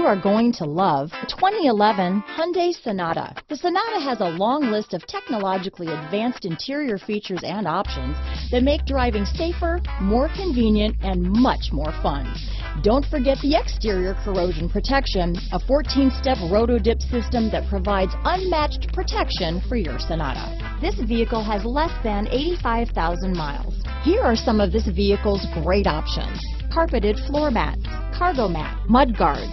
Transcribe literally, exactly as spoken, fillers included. you are going to love the twenty eleven Hyundai Sonata. The Sonata has a long list of technologically advanced interior features and options that make driving safer, more convenient, and much more fun. Don't forget the exterior corrosion protection, a fourteen-step roto-dip system that provides unmatched protection for your Sonata. This vehicle has less than eighty-five thousand miles. Here are some of this vehicle's great options: carpeted floor mats, cargo mat, mud guards.